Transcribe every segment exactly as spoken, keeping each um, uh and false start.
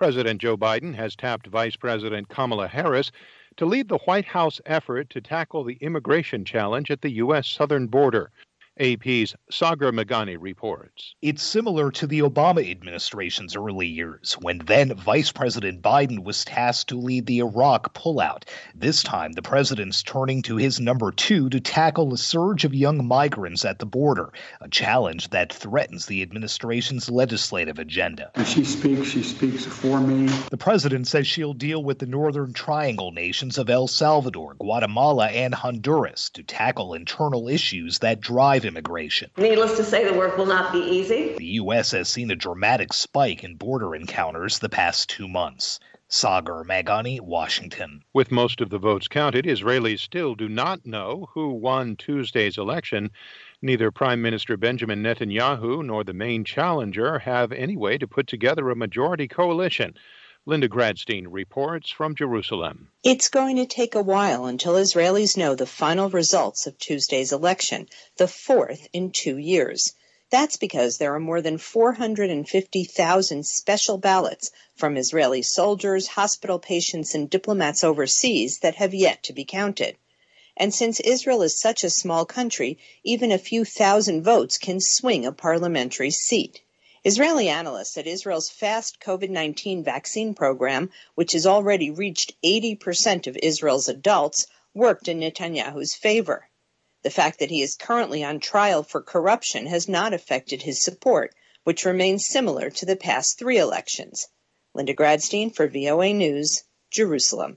President Joe Biden has tapped Vice President Kamala Harris to lead the White House effort to tackle the immigration challenge at the U S southern border. A P's Sagar Meghani reports. It's similar to the Obama administration's early years, when then Vice President Biden was tasked to lead the Iraq pullout. This time, the president's turning to his number two to tackle a surge of young migrants at the border, a challenge that threatens the administration's legislative agenda. When she speaks, she speaks for me. The president says she'll deal with the Northern Triangle nations of El Salvador, Guatemala, and Honduras to tackle internal issues that drive immigration. Needless to say, the work will not be easy. The U S has seen a dramatic spike in border encounters the past two months. Sagar Meghani, Washington. With most of the votes counted, Israelis still do not know who won Tuesday's election. Neither Prime Minister Benjamin Netanyahu nor the main challenger have any way to put together a majority coalition. Linda Gradstein reports from Jerusalem. It's going to take a while until Israelis know the final results of Tuesday's election, the fourth in two years. That's because there are more than four hundred fifty thousand special ballots from Israeli soldiers, hospital patients, and diplomats overseas that have yet to be counted. And since Israel is such a small country, even a few thousand votes can swing a parliamentary seat. Israeli analysts said Israel's fast COVID nineteen vaccine program, which has already reached eighty percent of Israel's adults, worked in Netanyahu's favor. The fact that he is currently on trial for corruption has not affected his support, which remains similar to the past three elections. Linda Gradstein for V O A News, Jerusalem.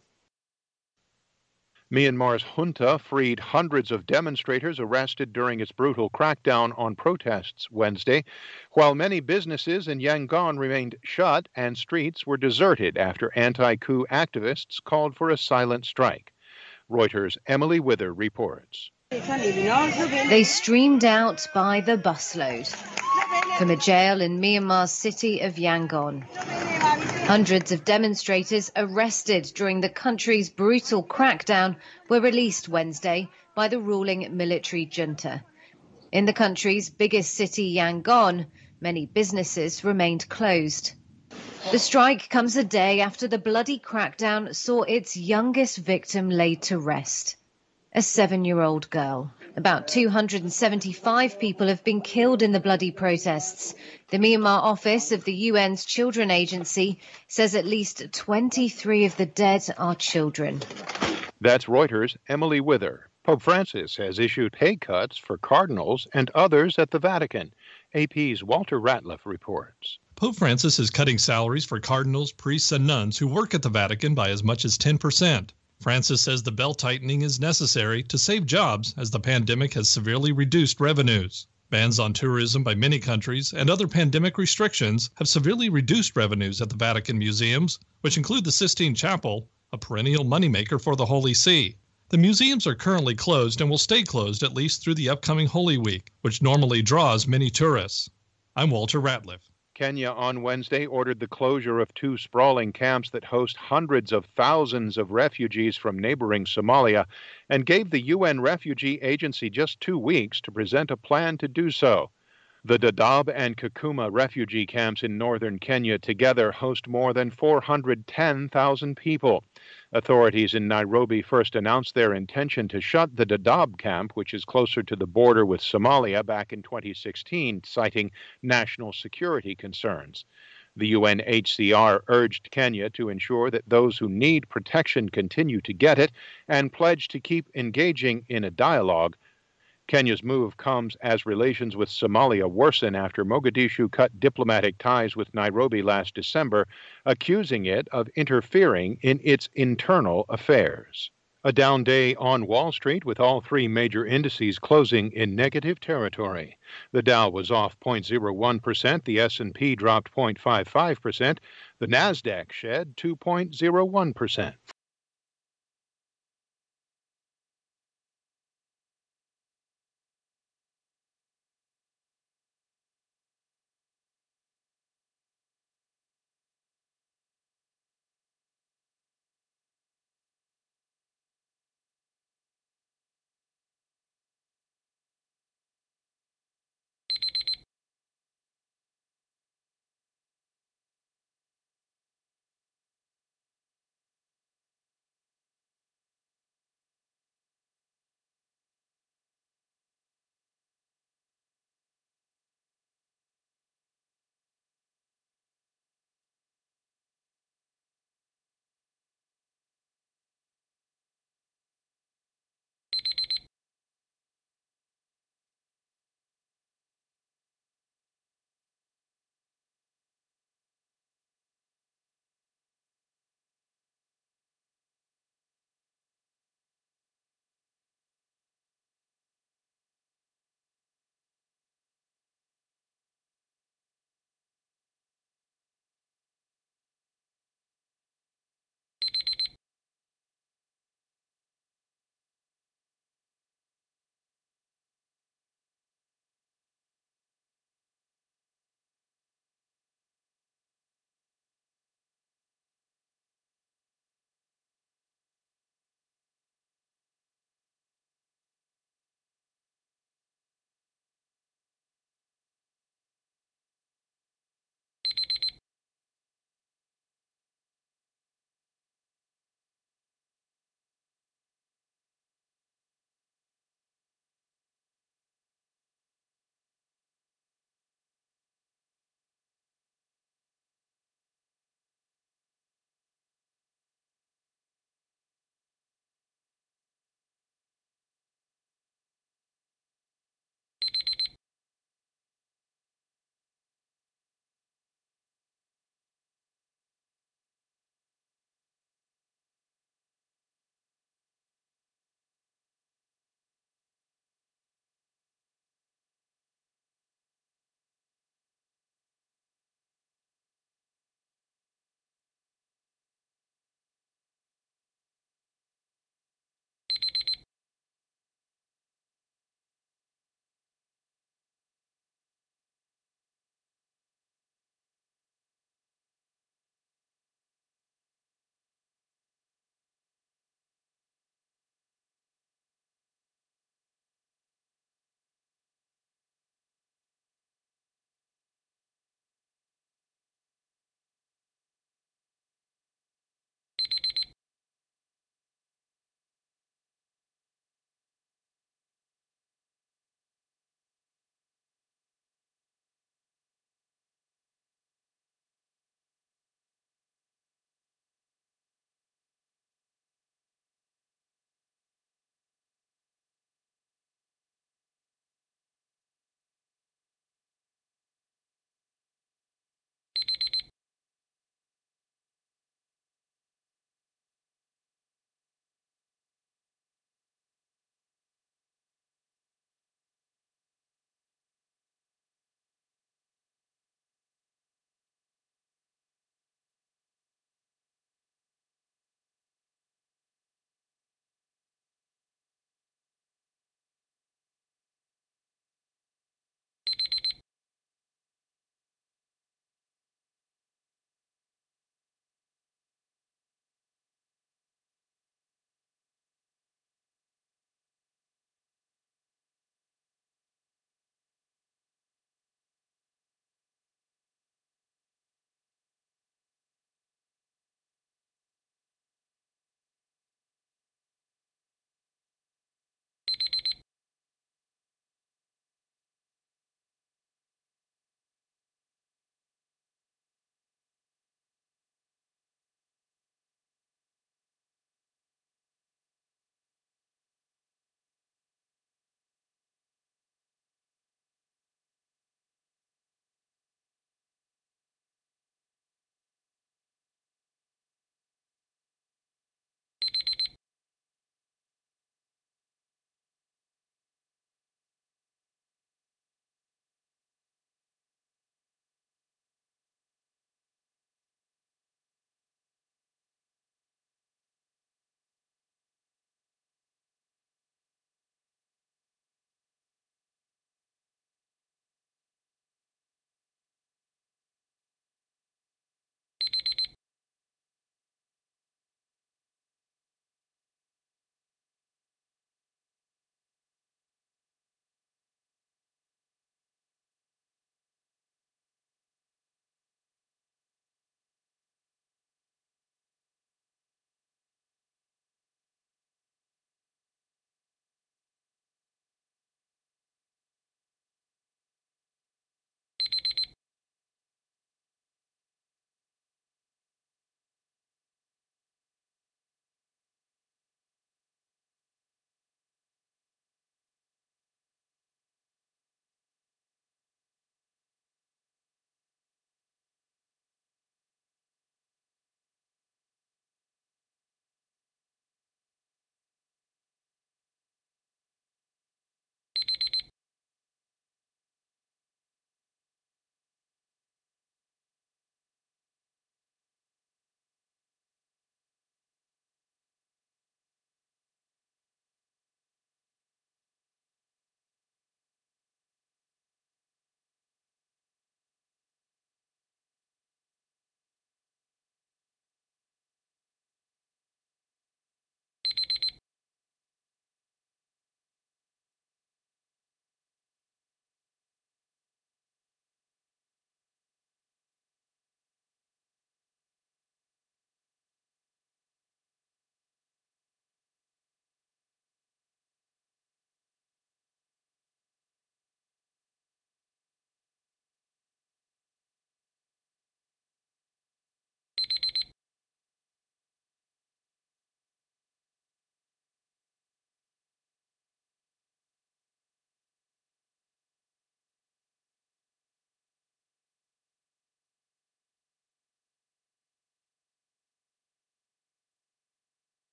Myanmar's junta freed hundreds of demonstrators arrested during its brutal crackdown on protests Wednesday, while many businesses in Yangon remained shut and streets were deserted after anti-coup activists called for a silent strike. Reuters' Emily Wither reports. They streamed out by the busload from a jail in Myanmar's city of Yangon. Hundreds of demonstrators arrested during the country's brutal crackdown were released Wednesday by the ruling military junta. In the country's biggest city, Yangon, many businesses remained closed. The strike comes a day after the bloody crackdown saw its youngest victim laid to rest, a seven-year-old girl. About two hundred seventy-five people have been killed in the bloody protests. The Myanmar office of the U N's Children Agency says at least twenty-three of the dead are children. That's Reuters' Emily Wither. Pope Francis has issued pay cuts for cardinals and others at the Vatican. A P's Walter Ratliff reports. Pope Francis is cutting salaries for cardinals, priests, and nuns who work at the Vatican by as much as ten percent. Francis says the belt-tightening is necessary to save jobs as the pandemic has severely reduced revenues. Bans on tourism by many countries and other pandemic restrictions have severely reduced revenues at the Vatican museums, which include the Sistine Chapel, a perennial moneymaker for the Holy See. The museums are currently closed and will stay closed at least through the upcoming Holy Week, which normally draws many tourists. I'm Walter Ratliff. Kenya on Wednesday ordered the closure of two sprawling camps that host hundreds of thousands of refugees from neighboring Somalia and gave the U N Refugee Agency just two weeks to present a plan to do so. The Dadaab and Kakuma refugee camps in northern Kenya together host more than four hundred ten thousand people. Authorities in Nairobi first announced their intention to shut the Dadaab camp, which is closer to the border with Somalia, back in twenty sixteen, citing national security concerns. The U N H C R urged Kenya to ensure that those who need protection continue to get it and pledged to keep engaging in a dialogue. Kenya's move comes as relations with Somalia worsen after Mogadishu cut diplomatic ties with Nairobi last December, accusing it of interfering in its internal affairs. A down day on Wall Street with all three major indices closing in negative territory. The Dow was off zero point zero one percent, the S and P dropped zero point five five percent, the Nasdaq shed two point zero one percent.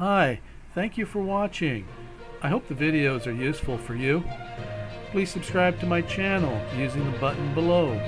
Hi, thank you for watching. I hope the videos are useful for you. Please subscribe to my channel using the button below.